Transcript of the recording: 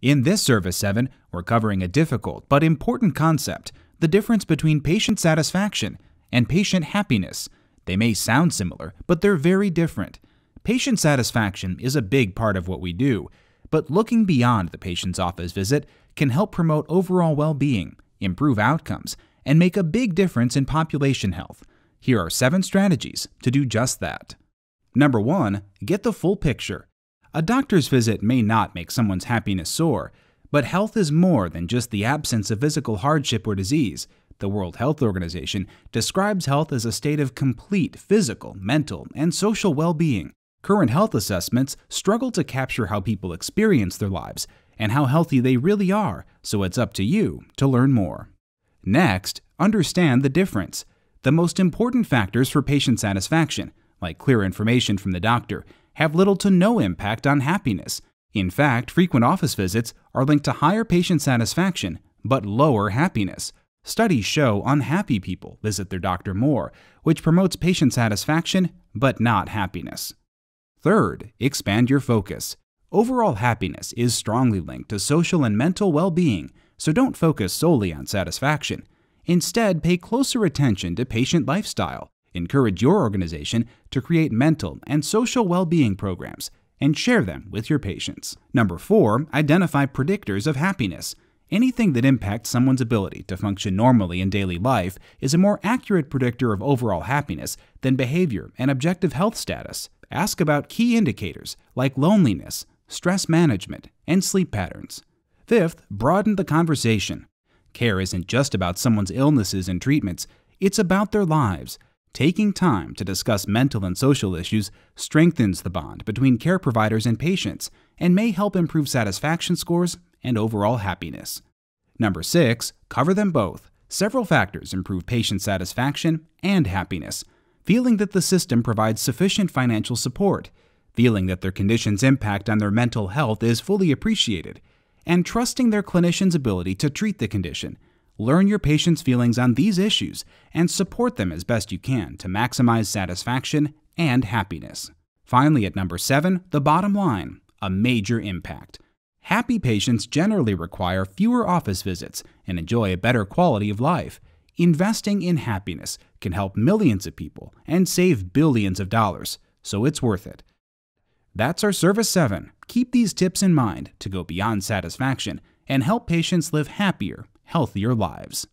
In this Service 7, we're covering a difficult but important concept, the difference between patient satisfaction and patient happiness. They may sound similar, but they're very different. Patient satisfaction is a big part of what we do, but looking beyond the patient's office visit can help promote overall well-being, improve outcomes, and make a big difference in population health. Here are 7 strategies to do just that. Number 1. Get the full picture. A doctor's visit may not make someone's happiness soar, but health is more than just the absence of physical hardship or disease. The World Health Organization describes health as a state of complete physical, mental, and social well-being. Current health assessments struggle to capture how people experience their lives and how healthy they really are, so it's up to you to learn more. Next, understand the difference. The most important factors for patient satisfaction, like clear information from the doctor, have little to no impact on happiness. In fact, frequent office visits are linked to higher patient satisfaction but lower happiness. Studies show unhappy people visit their doctor more, which promotes patient satisfaction but not happiness. Third, expand your focus. Overall happiness is strongly linked to social and mental well-being, so don't focus solely on satisfaction. Instead, pay closer attention to patient lifestyle. Encourage your organization to create mental and social well-being programs and share them with your patients. Number 4, identify predictors of happiness. Anything that impacts someone's ability to function normally in daily life is a more accurate predictor of overall happiness than behavior and objective health status. Ask about key indicators like loneliness, stress management, and sleep patterns. Fifth, broaden the conversation. Care isn't just about someone's illnesses and treatments, it's about their lives. Taking time to discuss mental and social issues strengthens the bond between care providers and patients and may help improve satisfaction scores and overall happiness. Number 6, cover them both. Several factors improve patient satisfaction and happiness. Feeling that the system provides sufficient financial support, feeling that their condition's impact on their mental health is fully appreciated, and trusting their clinician's ability to treat the condition. Learn your patient's feelings on these issues and support them as best you can to maximize satisfaction and happiness. Finally, at number 7, the bottom line, a major impact. Happy patients generally require fewer office visits and enjoy a better quality of life. Investing in happiness can help millions of people and save billions of dollars, so it's worth it. That's our Service 7. Keep these tips in mind to go beyond satisfaction and help patients live happier, healthier lives.